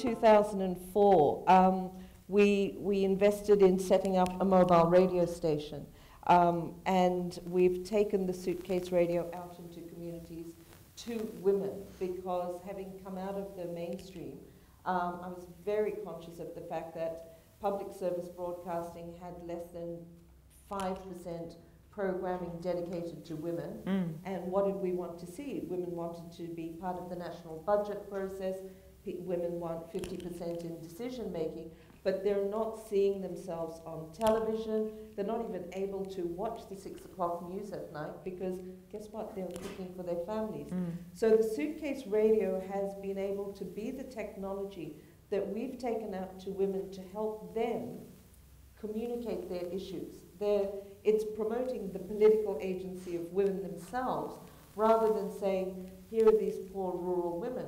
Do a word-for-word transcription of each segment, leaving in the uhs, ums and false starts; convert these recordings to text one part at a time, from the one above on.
two thousand four, um, we, we invested in setting up a mobile radio station. Um, and we've taken the suitcase radio out into communities to women, because having come out of the mainstream, um, I was very conscious of the fact that public service broadcasting had less than five percent programming dedicated to women. Mm. And what did we want to see? Women wanted to be part of the national budget process. P women want fifty percent in decision making. But they're not seeing themselves on television. They're not even able to watch the six o'clock news at night, because guess what? They're cooking for their families. Mm. So the suitcase radio has been able to be the technology that we've taken out to women to help them communicate their issues. They're, it's promoting the political agency of women themselves, rather than saying, here are these poor rural women.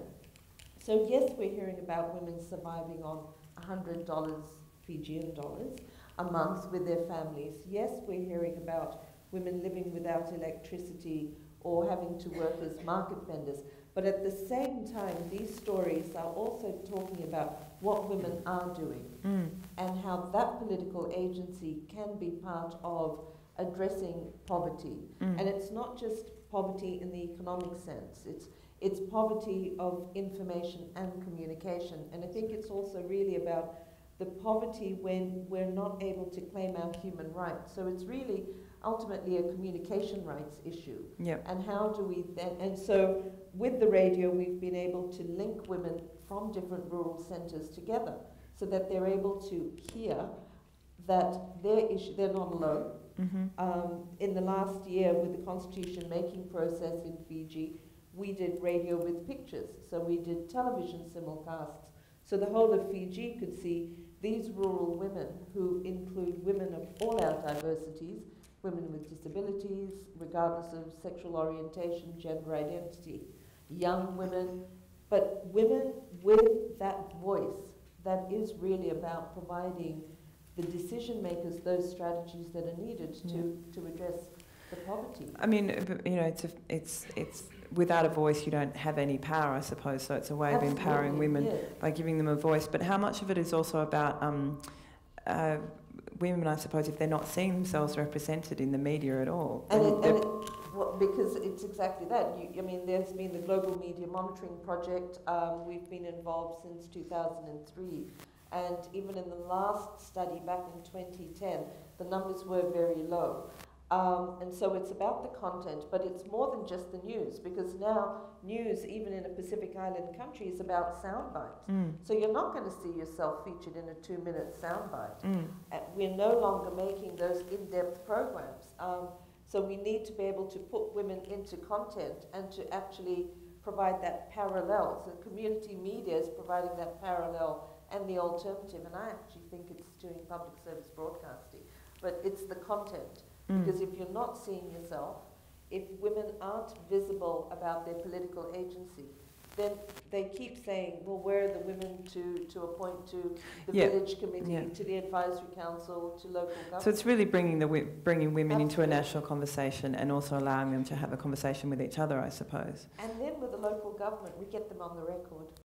So yes, we're hearing about women surviving on one hundred dollars Fijian dollars a month with their families. Yes, we're hearing about women living without electricity or having to work as market vendors. But at the same time, these stories are also talking about what women are doing, mm, and how that political agency can be part of addressing poverty. Mm. And it's not just poverty in the economic sense. It's, it's poverty of information and communication. And I think it's also really about the poverty when we're not able to claim our human rights. So it's really ultimately a communication rights issue. Yep. And how do we then, and so with the radio, we've been able to link women from different rural centres together, so that they're able to hear that their issue, they're not alone. Mm-hmm. Um, in the last year, with the constitution making process in Fiji, we did radio with pictures, so we did television simulcasts, so the whole of Fiji could see these rural women, who include women of all our diversities, women with disabilities, regardless of sexual orientation, gender identity, young women, but women with that voice that is really about providing the decision makers those strategies that are needed, yeah, to, to address the poverty. I mean, you know, it's, a, it's, it's without a voice you don't have any power, I suppose, so it's a way, absolutely, of empowering women, yeah, by giving them a voice. But how much of it is also about um, uh, women, I suppose, if they're not seeing themselves represented in the media at all? And it, and it, well, because it's exactly that. You, I mean, there's been the Global Media Monitoring Project. Um, we've been involved since two thousand three. And even in the last study back in twenty ten, the numbers were very low. Um, and so it's about the content, but it's more than just the news, because now news, even in a Pacific Island country, is about sound bites. Mm. So you're not going to see yourself featured in a two-minute sound bite. Mm. Uh, we're no longer making those in-depth programs. Um, so we need to be able to put women into content and to actually provide that parallel. So community media is providing that parallel and the alternative, and I actually think it's doing public service broadcasting, but it's the content. Because if you're not seeing yourself, if women aren't visible about their political agency, then they keep saying, well, where are the women to, to appoint to the, yeah, village committee, yeah, to the advisory council, to local government? So it's really bringing, the wi bringing women, absolutely, into a national conversation, and also allowing them to have a conversation with each other, I suppose. And then with the local government, we get them on the record.